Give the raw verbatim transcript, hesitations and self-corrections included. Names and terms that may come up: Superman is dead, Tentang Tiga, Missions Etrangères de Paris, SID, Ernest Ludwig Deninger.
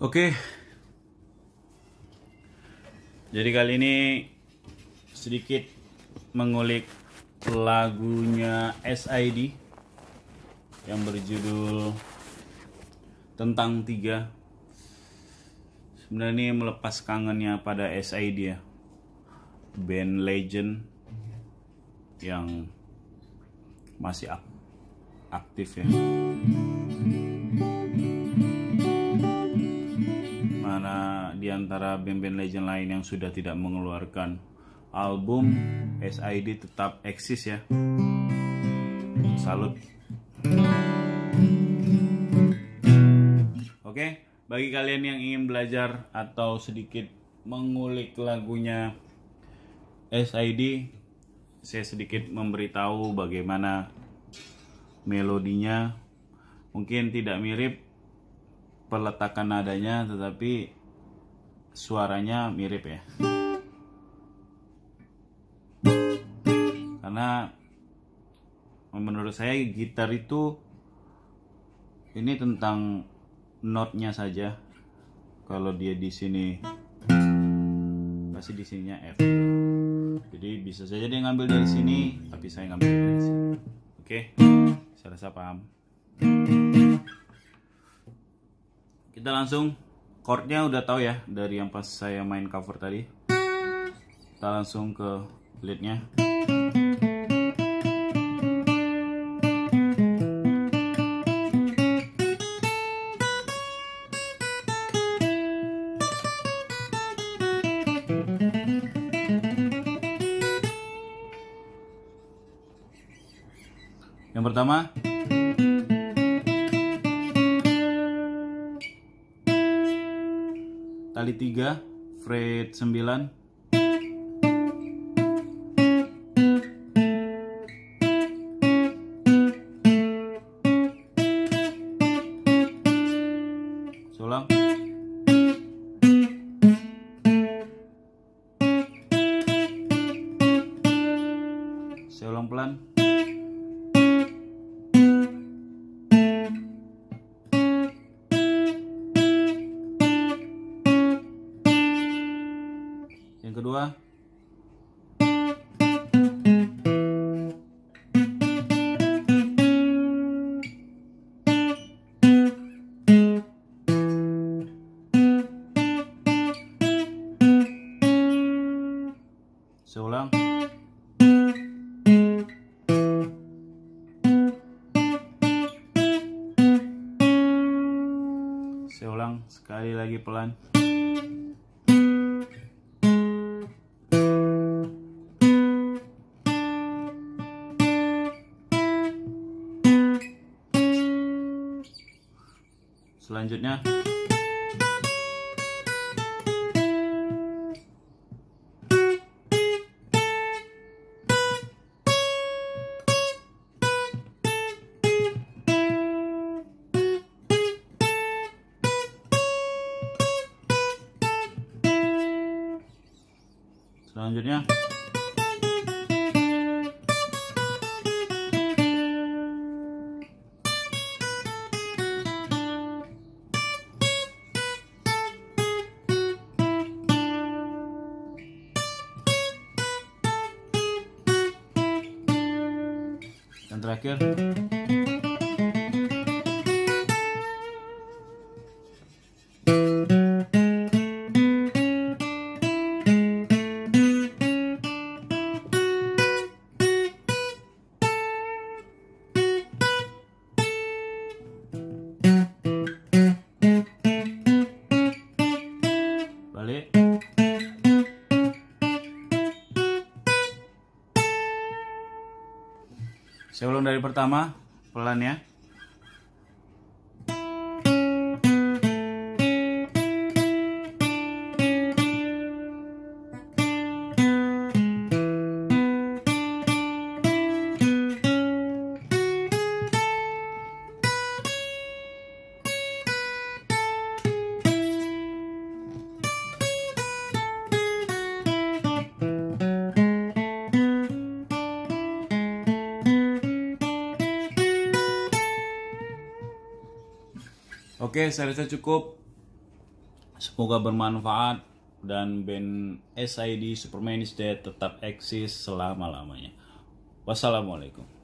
Oke, jadi kali ini sedikit mengulik lagunya S I D yang berjudul Tentang Tiga. Sebenarnya melepas kangennya pada S I D ya, band legend yang masih ak aktif ya. Di antara band-band legend lain yang sudah tidak mengeluarkan album, S I D tetap eksis ya. Salut. Oke, bagi kalian yang ingin belajar atau sedikit mengulik lagunya S I D, saya sedikit memberitahu bagaimana melodinya. Mungkin tidak mirip peletakan nadanya, tetapi suaranya mirip ya, karena menurut saya gitar itu ini tentang notnya saja. Kalau dia di sini pasti di sininya F, jadi bisa saja dia ngambil dari sini, tapi saya ngambil dari sini. Oke, saya rasa paham. Kita langsung, chordnya udah tahu ya dari yang pas saya main cover tadi. Kita langsung ke leadnya. Yang pertama tali tiga, fret sembilan, sulang, saya ulang pelan, kedua seulang, seulang sekali lagi pelan. Selanjutnya Selanjutnya terakhir, balik. Saya ulang dari pertama, pelan ya. Oke, saya rasa cukup Semoga bermanfaat dan band S I D Superman is Dead tetap eksis selama-lamanya. Wassalamualaikum.